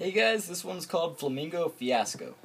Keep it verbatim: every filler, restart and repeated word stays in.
Hey guys, this one's called Flamingo Fiasco.